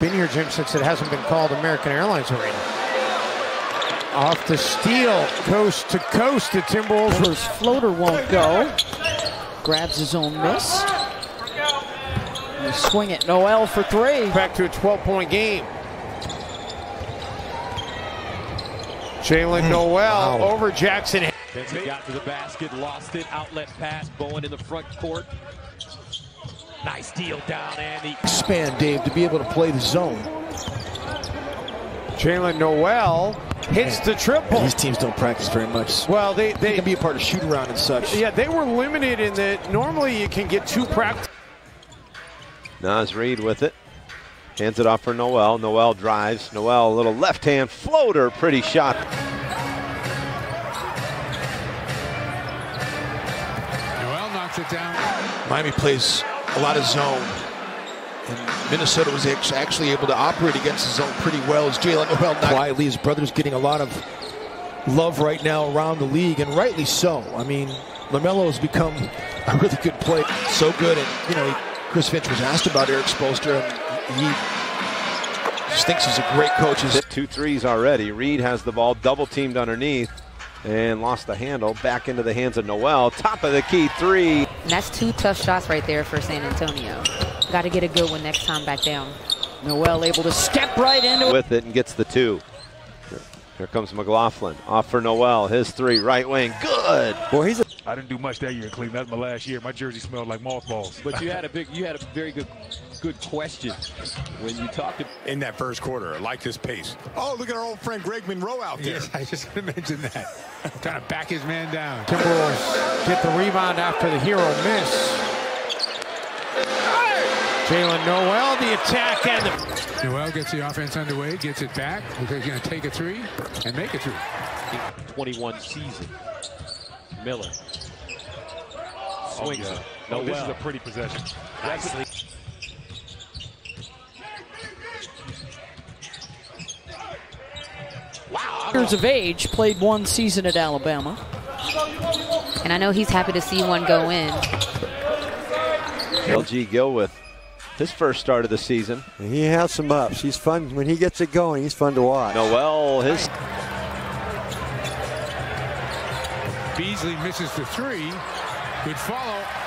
Been here, Jim, since it hasn't been called American Airlines Arena. Off the steal, coast to coast, the Timberwolves. His floater won't go. Grabs his own miss. They swing it, Nowell for three. Back to a 12-point game. Jaylen Nowell over Jackson. Spencer got to the basket, lost it, outlet pass, Bowen in the front court. Nice deal down, Andy. Expand, Dave, to be able to play the zone. Jaylen Nowell hits the triple. These teams don't practice very much. Well, they can be a part of shoot around and such. Yeah, they were limited in that normally you can get two practice. Nas Reed with it. Hands it off for Nowell. Nowell drives. Nowell, a little left-hand floater. Pretty shot. It down. Miami plays a lot of zone, and Minnesota was actually able to operate against the zone pretty well. As Jaylen Nowell, quietly, his brother's getting a lot of love right now around the league, and rightly so. I mean, LaMelo has become a really good player, so good. And you know, Chris Finch was asked about Eric Spoelstra, and he just thinks he's a great coach. He's hit 2 threes already. Reed has the ball, double teamed underneath. And lost the handle, back into the hands of Nowell. Top of the key, three. And that's 2 tough shots right there for San Antonio. Got to get a good one next time back down. Nowell able to step right into it. With it and gets the 2. Here comes McLaughlin. Off for Nowell. His 3, right wing. Good. Boy, he's a... I didn't do much that year in Cleveland. That's my last year. My jersey smelled like mothballs. But you had a very good question when you talked in that first quarter. I like this pace. Oh, look at our old friend Greg Monroe out there. Yes, I just going to mention that. Trying to back his man down. Timberwolves get the rebound after the hero miss. Jaylen Nowell, the attack and the... Nowell gets the offense underway, gets it back. They're going to take a 3 and make a 3. 21 season. Miller swings it. Nowell. This is a pretty possession. Nicely. Wow. Years of age, played 1 season at Alabama. And I know he's happy to see one go in. LG Gill with his first start of the season. And he has some ups. He's fun. When he gets it going, he's fun to watch. Nowell, his... Beasley misses the 3. Good follow.